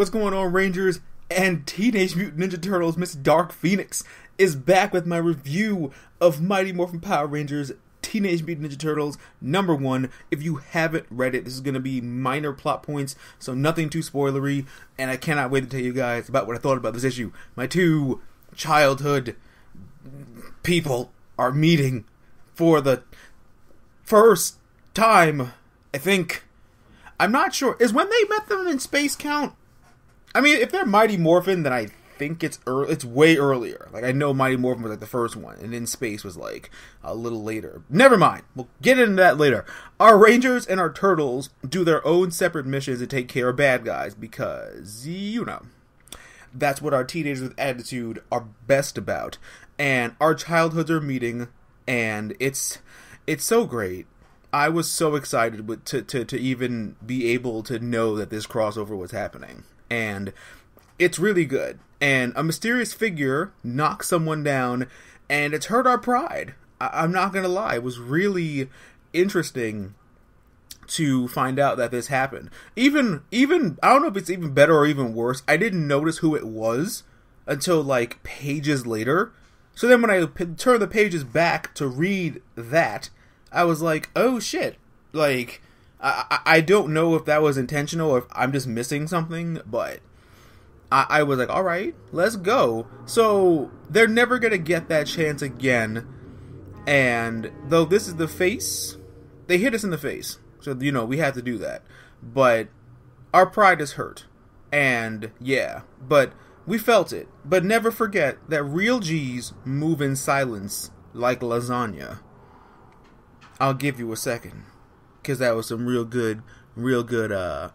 What's going on, Rangers? And Teenage Mutant Ninja Turtles Miss Dark Phoenix is back with my review of Mighty Morphin Power Rangers Teenage Mutant Ninja Turtles #1. If you haven't read it, this is going to be minor plot points, so nothing too spoilery, and I cannot wait to tell you guys about what I thought about this issue. My two childhood people are meeting for the first time, I think. I'm not sure. Is when they met them in space count? I mean, if they're Mighty Morphin, then I think it's way earlier. Like, I know Mighty Morphin was like the first one, and In Space was like a little later. Never mind. We'll get into that later. Our Rangers and our Turtles do their own separate missions to take care of bad guys because, you know, that's what our teenagers with attitude are best about. And our childhoods are meeting, and it's so great. I was so excited to even be able to know that this crossover was happening. And it's really good. And a mysterious figure knocks someone down, and it's hurt our pride. I'm not going to lie. It was really interesting to find out that this happened. Even I don't know if it's even better or even worse. I didn't notice who it was until, like, pages later. So then when I turn the pages back to read that, I was like, oh, shit. Like, I don't know if that was intentional or if I'm just missing something, but I was like, all right, let's go. So they're never going to get that chance again. And though this is the face, they hit us in the face. So, you know, we have to do that. But our pride is hurt. And yeah, but we felt it. But never forget that real G's move in silence like lasagna. I'll give you a second, because that was some real good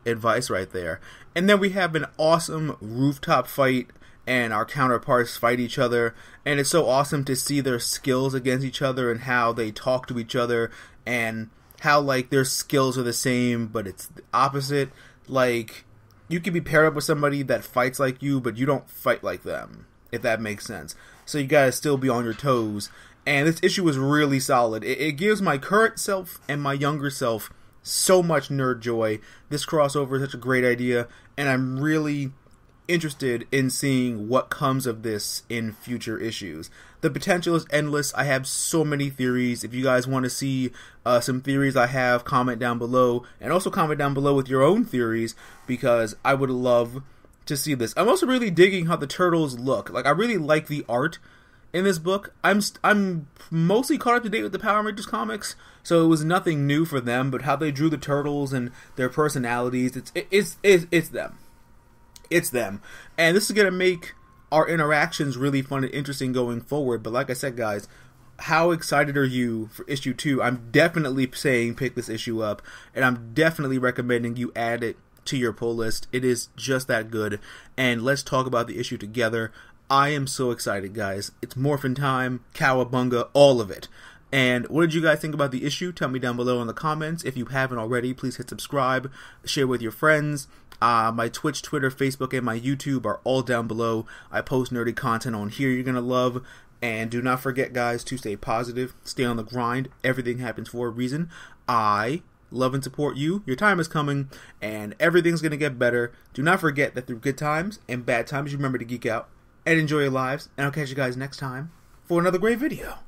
advice right there. And then we have an awesome rooftop fight, and our counterparts fight each other, and it's so awesome to see their skills against each other and how they talk to each other and how, like, their skills are the same, but it's the opposite. Like, you can be paired up with somebody that fights like you, but you don't fight like them, if that makes sense. So you gotta still be on your toes. And this issue is really solid. It gives my current self and my younger self so much nerd joy. This crossover is such a great idea, and I'm really interested in seeing what comes of this in future issues. The potential is endless. I have so many theories. If you guys want to see some theories I have, comment down below. And also comment down below with your own theories, because I would love to see this. I'm also really digging how the turtles look. Like, I really like the art in this book. I'm mostly caught up to date with the Power Rangers comics, so it was nothing new for them, but how they drew the turtles and their personalities, it's them. And this is going to make our interactions really fun and interesting going forward. But like I said, guys, how excited are you for issue 2? I'm definitely saying pick this issue up, and I'm definitely recommending you add it to your pull list. It is just that good, and let's talk about the issue together. I am so excited, guys. It's Morphin time, cowabunga, all of it. And what did you guys think about the issue? Tell me down below in the comments. If you haven't already, please hit subscribe, share with your friends. My Twitch, Twitter, Facebook, and my YouTube are all down below. I post nerdy content on here you're going to love. And do not forget, guys, to stay positive, stay on the grind. Everything happens for a reason. I love and support you. Your time is coming, and everything's going to get better. Do not forget that through good times and bad times, you remember to geek out and enjoy your lives, and I'll catch you guys next time for another great video.